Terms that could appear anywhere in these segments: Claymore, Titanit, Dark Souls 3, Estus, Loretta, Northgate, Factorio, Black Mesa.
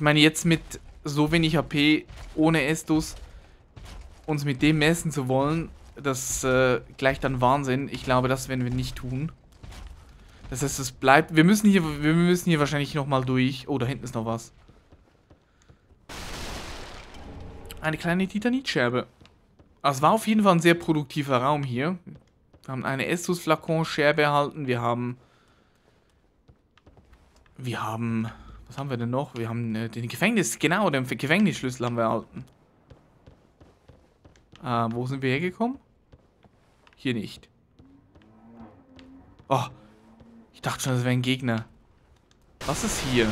Ich meine, jetzt mit so wenig HP, ohne Estus, uns mit dem messen zu wollen, das gleicht dann Wahnsinn. Ich glaube, das werden wir nicht tun. Das heißt, es bleibt... Wir müssen hier wahrscheinlich nochmal durch. Oh, da hinten ist noch was. Eine kleine Titanitscherbe. Es war auf jeden Fall ein sehr produktiver Raum hier. Wir haben eine Estus-Flakon-Scherbe erhalten. Wir haben... Was haben wir denn noch? Wir haben den Gefängnis... Genau, den Gefängnisschlüssel haben wir erhalten. Wo sind wir hergekommen? Hier nicht. Oh... Ich dachte schon, das wäre ein Gegner. Was ist hier?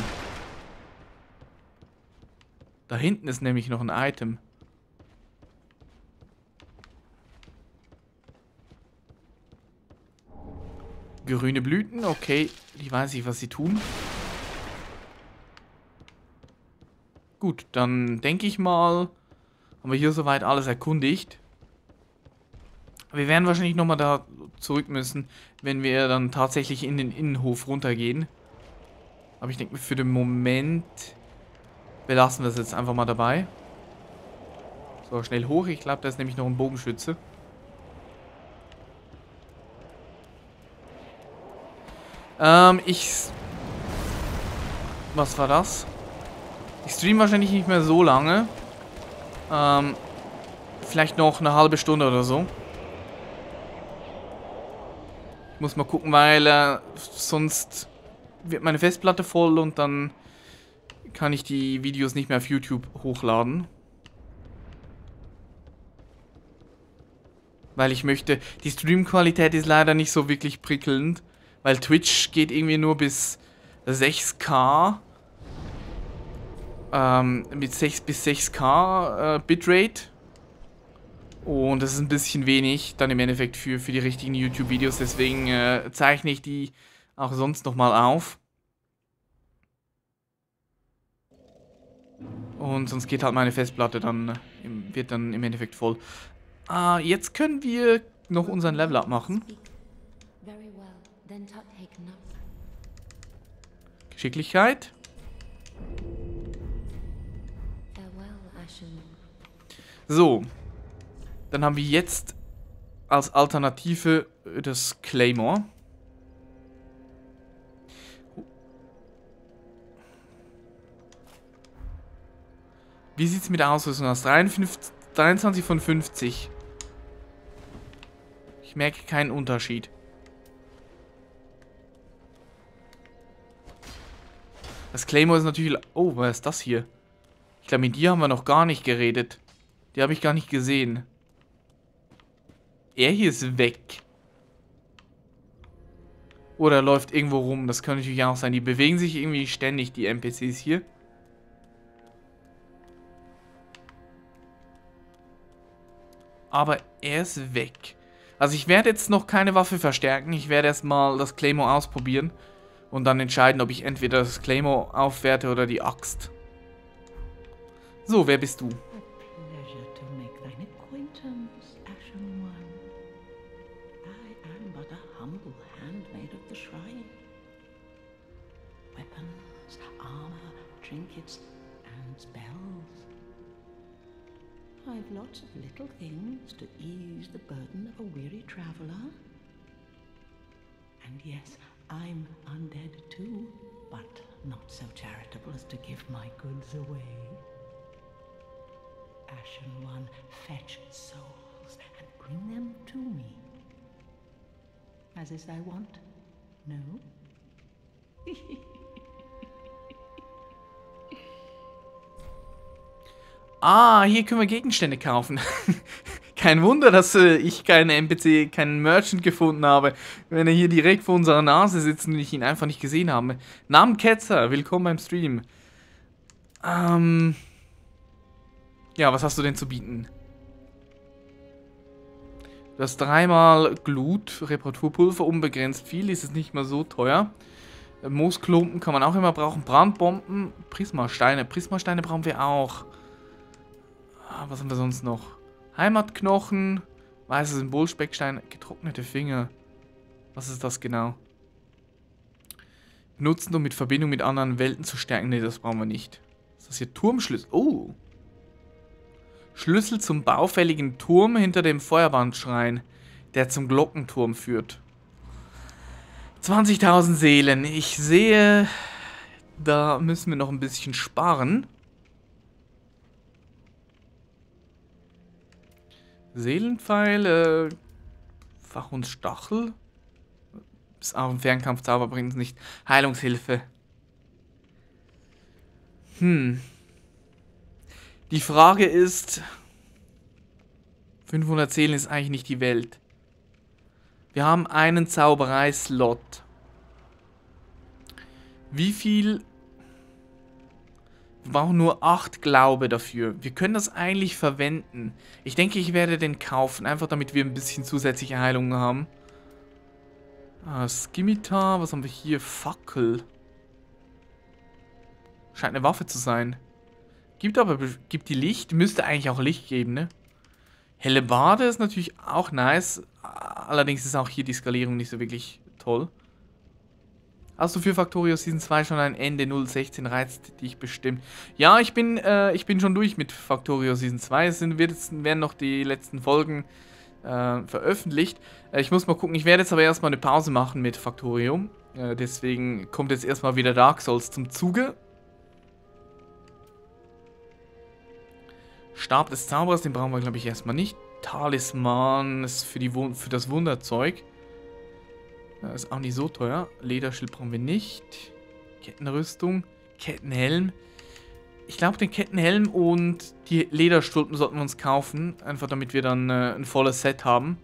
Da hinten ist nämlich noch ein Item. Grüne Blüten, okay. Ich weiß nicht, was sie tun. Gut, dann denke ich mal, haben wir hier soweit alles erkundigt. Wir werden wahrscheinlich nochmal da zurück müssen, wenn wir dann tatsächlich in den Innenhof runtergehen. Aber ich denke, für den Moment belassen wir es jetzt einfach mal dabei. So, schnell hoch. Ich glaube, da ist nämlich noch ein Bogenschütze. Was war das? Ich streame wahrscheinlich nicht mehr so lange. Vielleicht noch eine halbe Stunde oder so. Muss mal gucken, weil sonst wird meine Festplatte voll und dann kann ich die Videos nicht mehr auf YouTube hochladen. Weil ich möchte, die Streamqualität ist leider nicht so wirklich prickelnd, weil Twitch geht irgendwie nur bis 6K, mit 6 bis 6K Bitrate. Und das ist ein bisschen wenig dann im Endeffekt für die richtigen YouTube-Videos. Deswegen zeichne ich die auch sonst nochmal auf. Und sonst geht halt meine Festplatte dann, wird dann im Endeffekt voll. Jetzt können wir noch unseren Level-Up machen. Geschicklichkeit. So. Dann haben wir jetzt als Alternative das Claymore. Wie sieht es mit der Ausrüstung aus? 23 von 50. Ich merke keinen Unterschied. Das Claymore ist natürlich... Oh, was ist das hier? Ich glaube, mit dir haben wir noch gar nicht geredet. Die habe ich gar nicht gesehen. Er hier ist weg. Oder läuft irgendwo rum. Das kann natürlich auch sein. Die bewegen sich irgendwie ständig, die NPCs hier. Aber er ist weg. Also ich werde jetzt noch keine Waffe verstärken. Ich werde erstmal das Claymore ausprobieren. Und dann entscheiden, ob ich entweder das Claymore aufwerte oder die Axt. So, wer bist du? Lots of little things to ease the burden of a weary traveler. And yes, I'm undead too, but not so charitable as to give my goods away. Ashen One, fetch souls and bring them to me. As is thy wont, no? Ah, hier können wir Gegenstände kaufen. Kein Wunder, dass ich keinen NPC, keinen Merchant gefunden habe, wenn er hier direkt vor unserer Nase sitzt und ich ihn einfach nicht gesehen habe. Namen Ketzer, willkommen beim Stream. Ja, was hast du denn zu bieten? Du hast dreimal Glut, Reparaturpulver, unbegrenzt viel, ist es nicht mal so teuer. Moosklumpen kann man auch immer brauchen, Brandbomben, Prismasteine. Prismasteine brauchen wir auch. Was haben wir sonst noch? Heimatknochen, weiße Symbolspeckstein, getrocknete Finger. Was ist das genau? Benutzen, um mit Verbindung mit anderen Welten zu stärken. Ne, das brauchen wir nicht. Das hier Turmschlüssel. Oh. Schlüssel zum baufälligen Turm hinter dem Feuerbandschrein, der zum Glockenturm führt. 20.000 Seelen. Ich sehe, da müssen wir noch ein bisschen sparen. Seelenpfeil, Fach und Stachel. Ist auch ein Fernkampfzauber, bringt es nicht. Heilungshilfe. Die Frage ist, 500 Seelen ist eigentlich nicht die Welt. Wir haben einen Zauberei-Slot. Wie viel? Wir brauchen nur 8 Glaube dafür. Wir können das eigentlich verwenden. Ich denke, ich werde den kaufen, einfach damit wir ein bisschen zusätzliche Heilungen haben. Scimitar, was haben wir hier? Fackel. Scheint eine Waffe zu sein. Gibt die Licht? Müsste eigentlich auch Licht geben, ne? Hellebarde ist natürlich auch nice. Allerdings ist auch hier die Skalierung nicht so wirklich toll. Hast du für Factorio Season 2 schon ein Ende? 016 reizt dich bestimmt. Ja, ich bin schon durch mit Factorio Season 2. Es werden noch die letzten Folgen veröffentlicht. Ich muss mal gucken. Ich werde jetzt aber erstmal eine Pause machen mit Factorio. Deswegen kommt jetzt erstmal wieder Dark Souls zum Zuge. Stab des Zauberers, den brauchen wir, glaube ich, erstmal nicht. Talisman ist für das Wunderzeug. Das ist auch nicht so teuer. Lederschild brauchen wir nicht. Kettenrüstung, Kettenhelm. Ich glaube, den Kettenhelm und die Lederstulpen sollten wir uns kaufen. Einfach damit wir dann ein volles Set haben.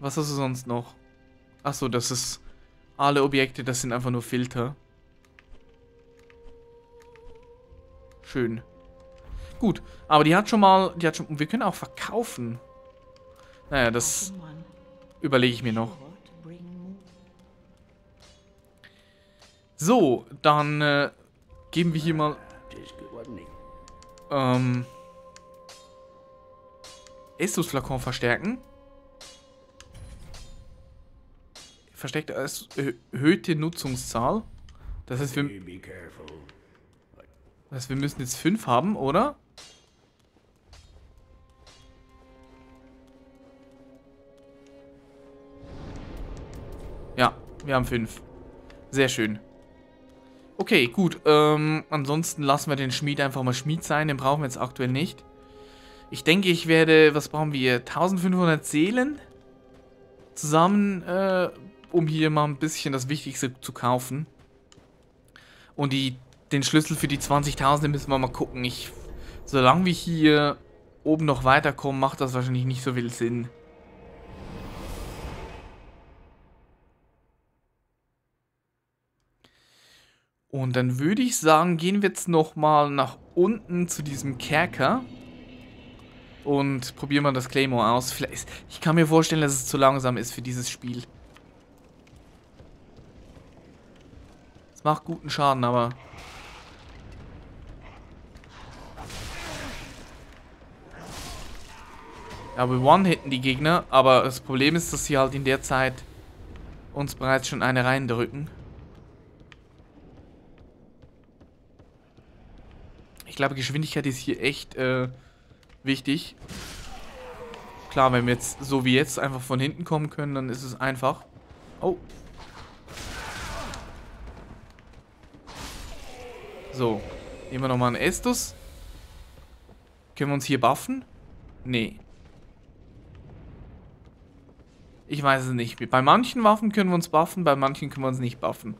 Was hast du sonst noch? Achso, das ist alle Objekte, das sind einfach nur Filter. Schön. Gut, aber die hat schon mal, wir können auch verkaufen. Naja, das überlege ich mir noch. So, dann geben wir hier mal Estus-Flakon verstärken. Verstärkte erhöhte Nutzungszahl. Das heißt, wir müssen jetzt 5 haben, oder? Ja, wir haben 5. Sehr schön. Okay, gut. Ansonsten lassen wir den Schmied einfach mal Schmied sein. Den brauchen wir jetzt aktuell nicht. Ich denke, ich werde... Was brauchen wir? 1500 Seelen zusammen, um hier mal ein bisschen das Wichtigste zu kaufen. Und den Schlüssel für die 20.000 müssen wir mal gucken. Solange wir hier oben noch weiterkommen, macht das wahrscheinlich nicht so viel Sinn. Und dann würde ich sagen, gehen wir jetzt nochmal nach unten zu diesem Kerker. Und probieren mal das Claymore aus. Vielleicht, ich kann mir vorstellen, dass es zu langsam ist für dieses Spiel. Es macht guten Schaden, aber... Ja, wir one-hitten die Gegner. Aber das Problem ist, dass sie halt in der Zeit uns bereits schon eine reindrücken. Ich glaube, Geschwindigkeit ist hier echt wichtig. Klar, wenn wir jetzt so wie jetzt einfach von hinten kommen können, dann ist es einfach. Oh. So. Nehmen wir nochmal einen Estus. Können wir uns hier buffen? Nee. Ich weiß es nicht. Bei manchen Waffen können wir uns buffen, bei manchen können wir uns nicht buffen.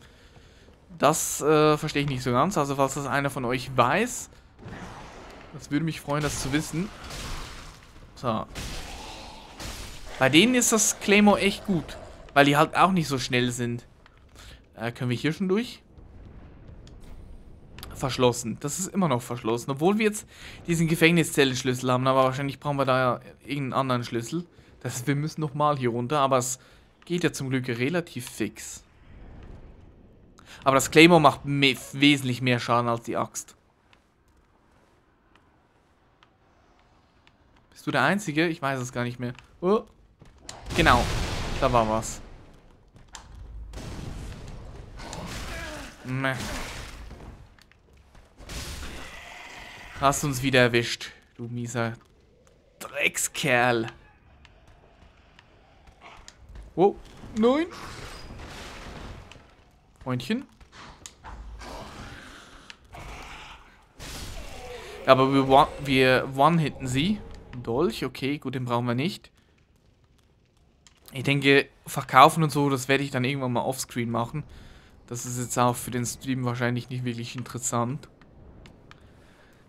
Das verstehe ich nicht so ganz. Also, falls das einer von euch weiß... Das würde mich freuen, das zu wissen. So. Bei denen ist das Claymore echt gut. Weil die halt auch nicht so schnell sind. Können wir hier schon durch? Verschlossen. Das ist immer noch verschlossen. Obwohl wir jetzt diesen Gefängniszellenschlüssel haben. Aber wahrscheinlich brauchen wir da irgendeinen anderen Schlüssel. Das heißt, wir müssen nochmal hier runter. Aber es geht ja zum Glück relativ fix. Aber das Claymore macht wesentlich mehr Schaden als die Axt. Bist du der Einzige? Ich weiß es gar nicht mehr. Oh. Genau, da war was. Meh. Hast uns wieder erwischt, du mieser Dreckskerl. Oh, nein. Freundchen. Aber wir one-hitten sie. Dolch, okay, gut, den brauchen wir nicht. Ich denke, verkaufen und so, das werde ich dann irgendwann mal offscreen machen. Das ist jetzt auch für den Stream wahrscheinlich nicht wirklich interessant.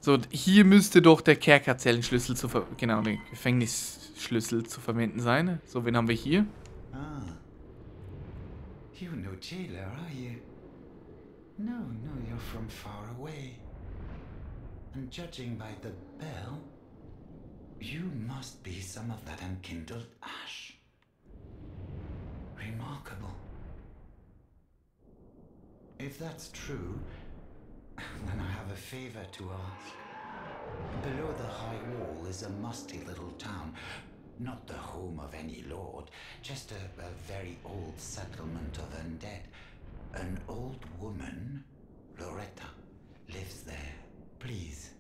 So, hier müsste doch der Kerkerzellenschlüssel zu verwenden, genau, der Gefängnisschlüssel zu verwenden sein. So, wen haben wir hier? Ah. You're no jailer, are you? No, no, you're from far away. And judging by the bell, you must be some of that unkindled ash. Remarkable. If that's true, then I have a favor to ask. Below the high wall is a musty little town. Not the home of any lord, just a very old settlement of undead. An old woman, Loretta, lives there. Please,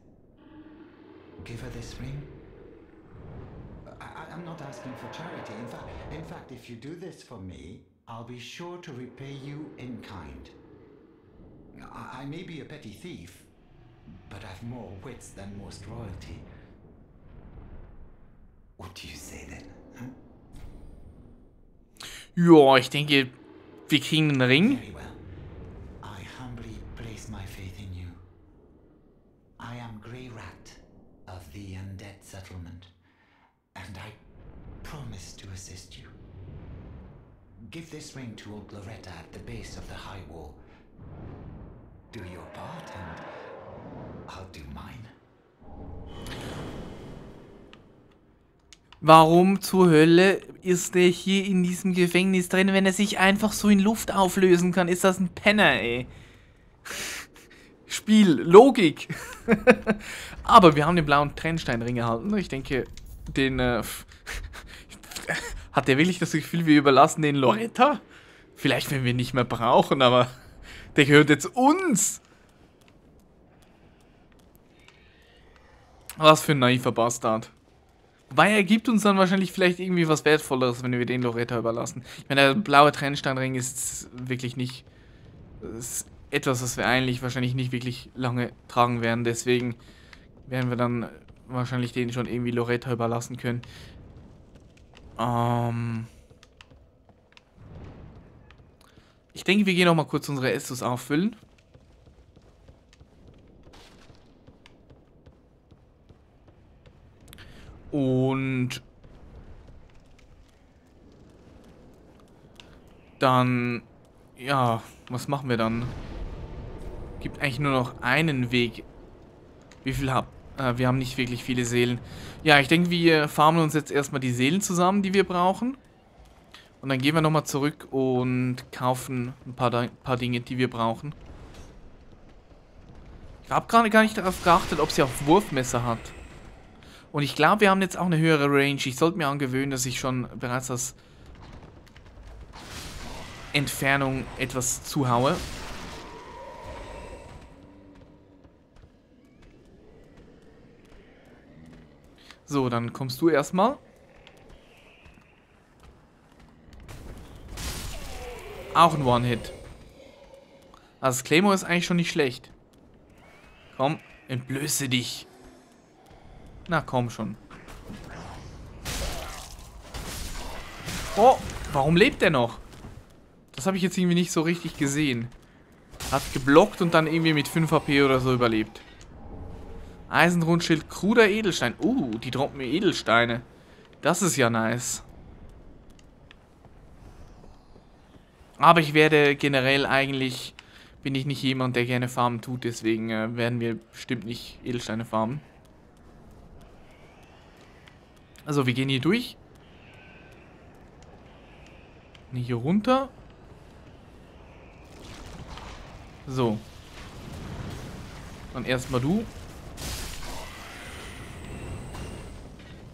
give her this ring. I'm not asking for charity. In fact, if you do this for me, I'll be sure to repay you in kind. I may be a petty thief, but I've more wits than most royalty. What do you say then? Huh? Ja, ich denke, wir kriegen den Ring. Very well. I humbly place my faith in you. I am Grey Rat of the Undead Settlement, and I promise to assist you. Give this ring to old Loretta at the base of the high wall. Do your part and I'll do mine. Warum zur Hölle ist der hier in diesem Gefängnis drin, wenn er sich einfach so in Luft auflösen kann? Ist das ein Penner, ey? Spiel, Logik. Aber wir haben den blauen Trennsteinring erhalten. Ich denke, den hat der wirklich das Gefühl, wir überlassen den Loretta? Vielleicht, wenn wir ihn nicht mehr brauchen, aber der gehört jetzt uns. Was für ein naiver Bastard. Wobei, er gibt uns dann wahrscheinlich vielleicht irgendwie was Wertvolleres, wenn wir den Loretta überlassen. Ich meine, der blaue Trennsteinring ist wirklich nicht... Ist etwas, was wir eigentlich wahrscheinlich nicht wirklich lange tragen werden. Deswegen werden wir dann wahrscheinlich den schon irgendwie Loretta überlassen können. Ich denke, wir gehen noch mal kurz unsere Estus auffüllen. Und dann, ja, was machen wir dann? Gibt eigentlich nur noch einen Weg. Wie viel haben wir? Wir haben nicht wirklich viele Seelen. Ja, ich denke, wir farmen uns jetzt erstmal die Seelen zusammen, die wir brauchen. Und dann gehen wir nochmal zurück und kaufen ein paar Dinge, die wir brauchen. Ich habe gerade gar nicht darauf geachtet, ob sie auch Wurfmesser hat. Und ich glaube, wir haben jetzt auch eine höhere Range. Ich sollte mir angewöhnen, dass ich schon bereits aus Entfernung etwas zuhaue. So, dann kommst du erstmal. Auch ein One-Hit. Also das Claymore ist eigentlich schon nicht schlecht. Komm, entblöße dich. Na komm schon. Oh, warum lebt der noch? Das habe ich jetzt irgendwie nicht so richtig gesehen. Hat geblockt und dann irgendwie mit 5 HP oder so überlebt. Eisenrundschild, kruder Edelstein. Die droppen mir Edelsteine. Das ist ja nice. Aber ich werde generell eigentlich, bin ich nicht jemand, der gerne farmen tut, deswegen werden wir bestimmt nicht Edelsteine farmen. Also wir gehen hier durch. Und hier runter. So. Dann erstmal du.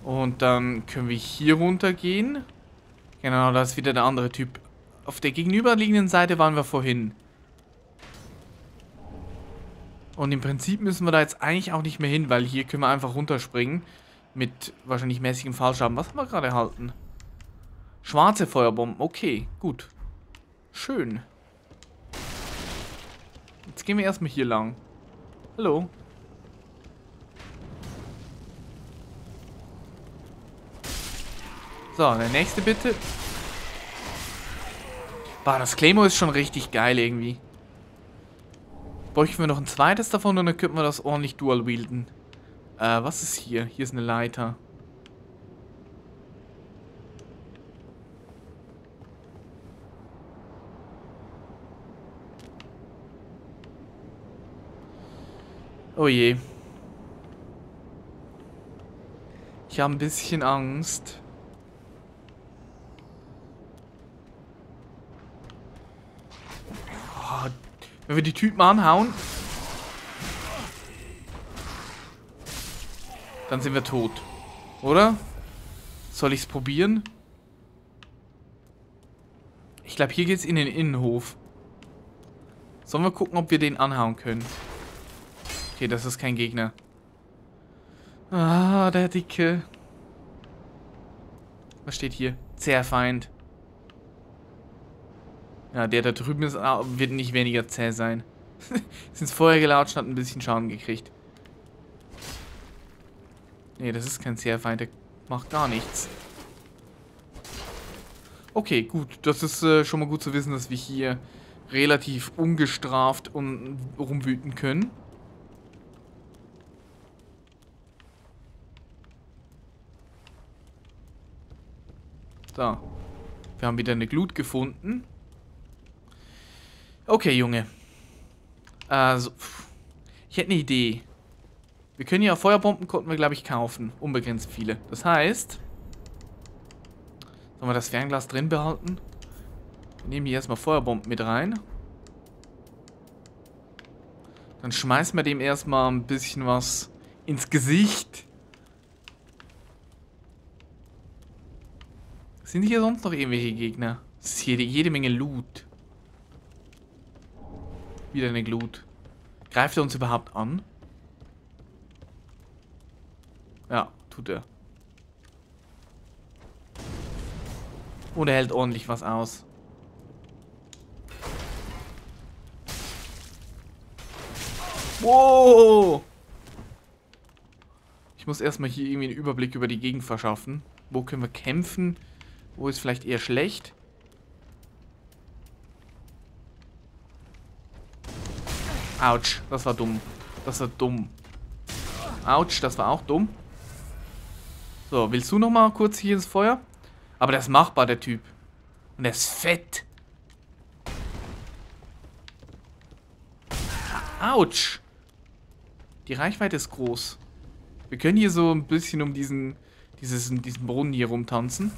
Und dann können wir hier runter gehen. Genau, da ist wieder der andere Typ. Auf der gegenüberliegenden Seite waren wir vorhin. Und im Prinzip müssen wir da jetzt eigentlich auch nicht mehr hin, weil hier können wir einfach runterspringen. Mit wahrscheinlich mäßigem Fallschaden. Was haben wir gerade erhalten? Schwarze Feuerbomben. Okay, gut. Schön. Jetzt gehen wir erstmal hier lang. Hallo. So, der nächste bitte. Boah, das Claymore ist schon richtig geil irgendwie. Bräuchten wir noch ein zweites davon und dann könnten wir das ordentlich dual wielden. Was ist hier? Hier ist eine Leiter. Oh je. Ich habe ein bisschen Angst. Oh, wenn wir die Typen anhauen, dann sind wir tot. Oder? Soll ich es probieren? Ich glaube, hier geht es in den Innenhof. Sollen wir gucken, ob wir den anhauen können? Okay, das ist kein Gegner. Ah, der Dicke. Was steht hier? Zähfeind. Ja, der da drüben ist, wird nicht weniger zäh sein. Ist ins Feuer gelatscht, hat ein bisschen Schaden gekriegt. Nee, das ist kein Zähfeind, der macht gar nichts. Okay, gut. Das ist schon mal gut zu wissen, dass wir hier relativ ungestraft und rumwüten können. So. Wir haben wieder eine Glut gefunden. Okay, Junge. Also, ich hätte eine Idee. Wir können ja Feuerbomben, konnten wir, glaube ich, kaufen. Unbegrenzt viele. Das heißt, sollen wir das Fernglas drin behalten? Wir nehmen hier erstmal Feuerbomben mit rein. Dann schmeißen wir dem erstmal ein bisschen was ins Gesicht. Sind hier sonst noch irgendwelche Gegner? Es ist hier jede Menge Loot. Wieder eine Glut. Greift er uns überhaupt an? Ja, tut er. Und er hält ordentlich was aus. Wow! Ich muss erstmal hier irgendwie einen Überblick über die Gegend verschaffen. Wo können wir kämpfen? Wo ist vielleicht eher schlecht? Autsch, das war dumm. Das war dumm. Autsch, das war auch dumm. So, willst du nochmal kurz hier ins Feuer? Aber der ist machbar, der Typ. Und der ist fett. Autsch. Die Reichweite ist groß. Wir können hier so ein bisschen um diesen Brunnen hier rumtanzen.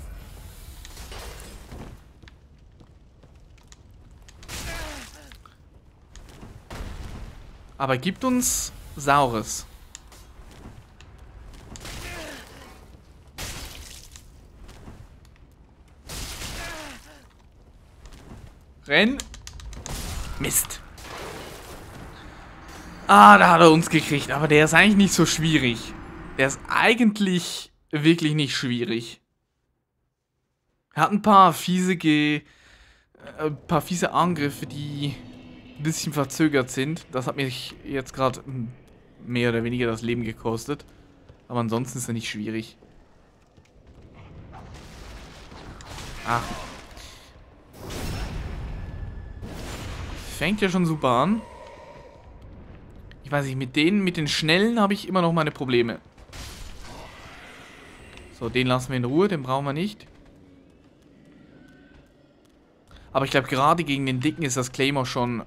Aber gibt uns Saures. Renn. Mist. Ah, da hat er uns gekriegt. Aber der ist eigentlich nicht so schwierig. Der ist eigentlich wirklich nicht schwierig. Er hat ein paar fiese Angriffe, die ein bisschen verzögert sind. Das hat mich jetzt gerade mehr oder weniger das Leben gekostet. Aber ansonsten ist er nicht schwierig. Ach. Fängt ja schon super an. Ich weiß nicht, mit den Schnellen habe ich immer noch meine Probleme. So, den lassen wir in Ruhe, den brauchen wir nicht. Aber ich glaube, gerade gegen den Dicken ist das Claymore schon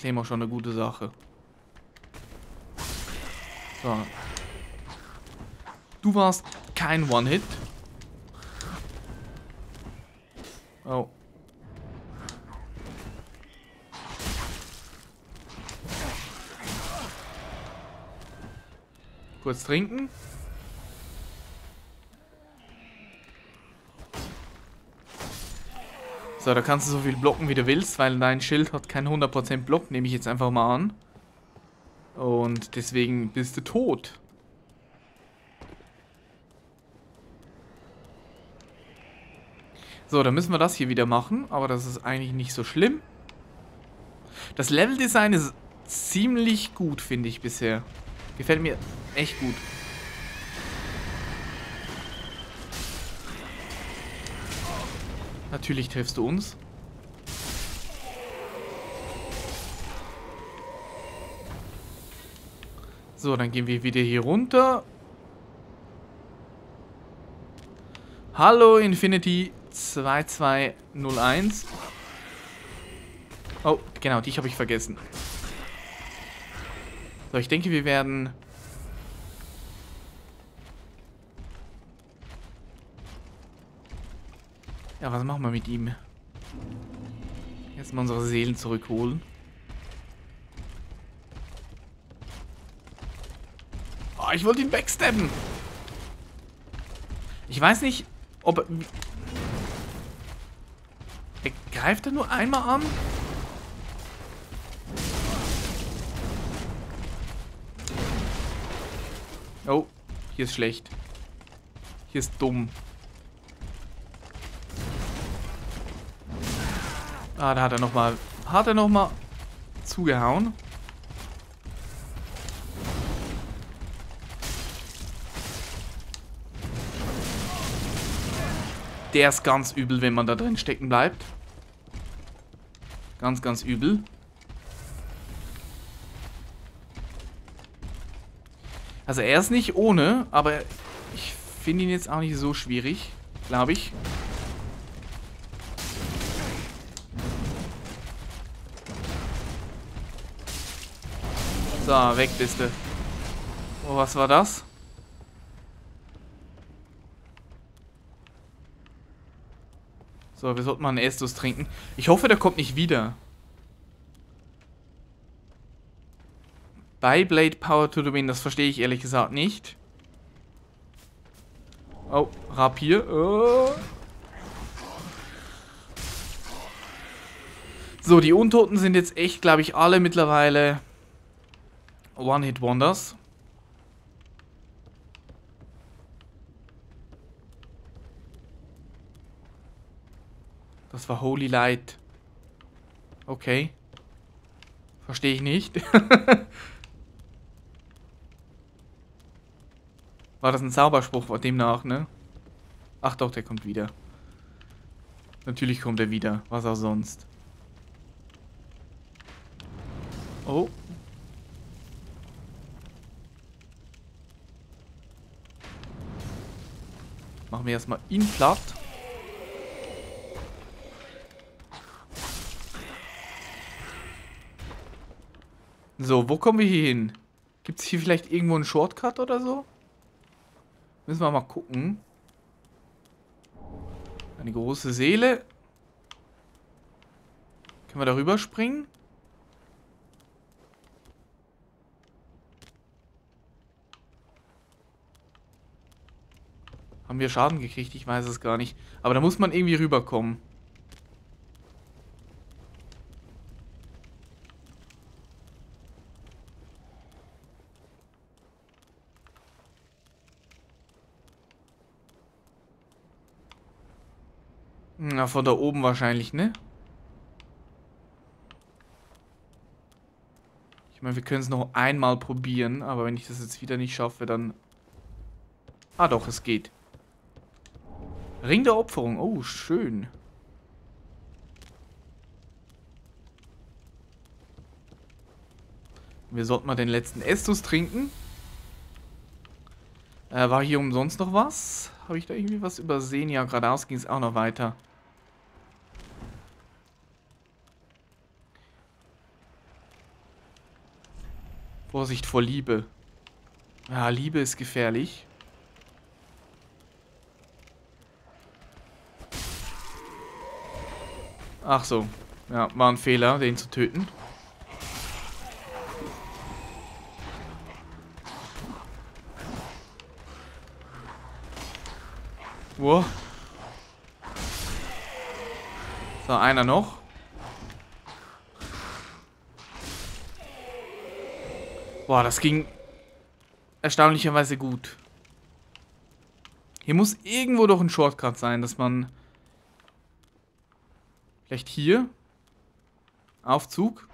eine gute Sache. So. Du warst kein One-Hit. Oh. Kurz trinken. So, da kannst du so viel blocken, wie du willst, weil dein Schild hat keinen 100% Block, nehme ich jetzt einfach mal an. Und deswegen bist du tot. So, dann müssen wir das hier wieder machen, aber das ist eigentlich nicht so schlimm. Das Leveldesign ist ziemlich gut, finde ich bisher. Gefällt mir echt gut. Natürlich triffst du uns. So, dann gehen wir wieder hier runter. Hallo Infinity 2201. Oh, genau, dich habe ich vergessen. So, ich denke, wir werden... Ja, was machen wir mit ihm? Jetzt mal unsere Seelen zurückholen. Oh, ich wollte ihn backstabben. Ich weiß nicht, ob... Er greift er nur einmal an? Oh, hier ist schlecht. Hier ist dumm. Ah, da hat er nochmal. Hat er nochmal zugehauen? Der ist ganz übel, wenn man da drin stecken bleibt. Ganz, ganz übel. Also er ist nicht ohne, aber ich finde ihn jetzt auch nicht so schwierig, glaube ich. So, weg bist du. Oh, was war das? So, wir sollten mal einen Estus trinken. Ich hoffe, der kommt nicht wieder. Blade Power to Domain, das verstehe ich ehrlich gesagt nicht. Oh, Rapier. Oh. So, die Untoten sind jetzt echt, glaube ich, alle mittlerweile One-Hit-Wonders. Das war Holy Light. Okay. Verstehe ich nicht. War das ein Zauberspruch demnach, ne? Ach doch, der kommt wieder. Natürlich kommt er wieder. Was auch sonst. Oh. Machen wir erstmal ihn platt. So, wo kommen wir hier hin? Gibt es hier vielleicht irgendwo einen Shortcut oder so? Müssen wir mal gucken. Eine große Seele. Können wir da rüber springen? Haben wir Schaden gekriegt? Ich weiß es gar nicht. Aber da muss man irgendwie rüberkommen. Na, von da oben wahrscheinlich, ne? Ich meine, wir können es noch einmal probieren, aber wenn ich das jetzt wieder nicht schaffe, dann... Ah doch, es geht. Ring der Opferung. Oh, schön. Wir sollten mal den letzten Estus trinken. War hier umsonst noch was? Habe ich da irgendwie was übersehen? Ja, geradeaus ging es auch noch weiter. Vorsicht vor Liebe. Ja, Liebe ist gefährlich. Ach so. Ja, war ein Fehler, den zu töten. Wow. So, einer noch. Boah, das ging erstaunlicherweise gut. Hier muss irgendwo doch ein Shortcut sein, dass man... Vielleicht hier? Aufzug?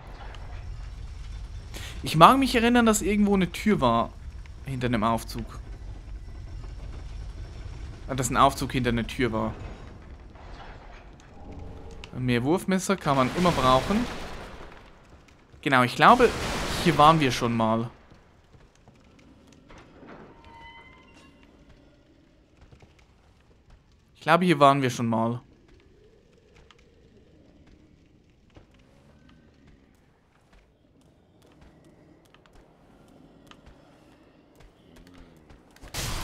Ich mag mich erinnern, dass irgendwo eine Tür war hinter einem Aufzug. Dass ein Aufzug hinter einer Tür war. Mehr Wurfmesser kann man immer brauchen. Genau, ich glaube, hier waren wir schon mal. Ich glaube, hier waren wir schon mal.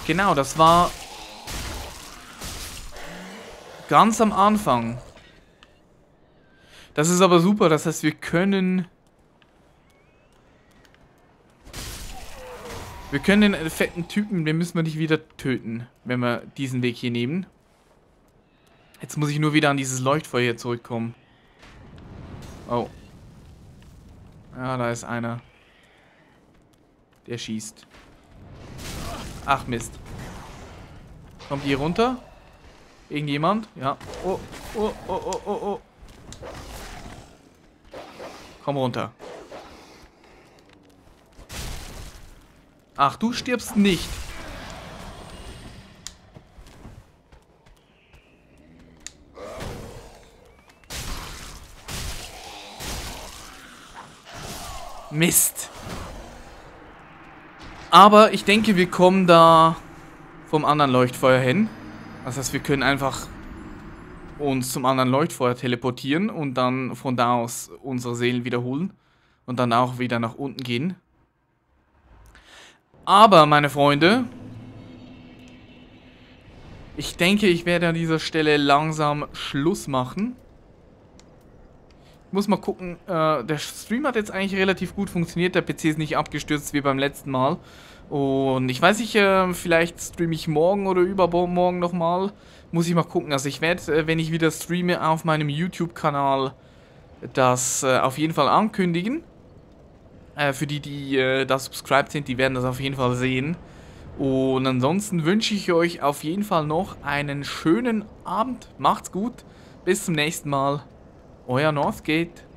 Genau, das war ganz am Anfang. Das ist aber super, das heißt, wir können... Wir können den fetten Typen, den müssen wir nicht wieder töten, wenn wir diesen Weg hier nehmen. Jetzt muss ich nur wieder an dieses Leuchtfeuer zurückkommen. Oh. Ja, da ist einer. Der schießt. Ach Mist. Kommt hier runter? Irgendjemand? Ja. Oh, oh, oh, oh, oh, oh. Komm runter. Ach, du stirbst nicht. Mist. Aber ich denke, wir kommen da vom anderen Leuchtfeuer hin. Das heißt, wir können einfach uns zum anderen Leuchtfeuer teleportieren und dann von da aus unsere Seelen wiederholen und dann auch wieder nach unten gehen. Aber, meine Freunde, ich denke, ich werde an dieser Stelle langsam Schluss machen. Ich muss mal gucken, der Stream hat jetzt eigentlich relativ gut funktioniert, der PC ist nicht abgestürzt wie beim letzten Mal. Und ich weiß nicht, vielleicht streame ich morgen oder übermorgen nochmal. Muss ich mal gucken, also ich werde, wenn ich wieder streame, auf meinem YouTube-Kanal das auf jeden Fall ankündigen. Für die, die da subscribed sind, die werden das auf jeden Fall sehen. Und ansonsten wünsche ich euch auf jeden Fall noch einen schönen Abend. Macht's gut, bis zum nächsten Mal. Euer Northgate.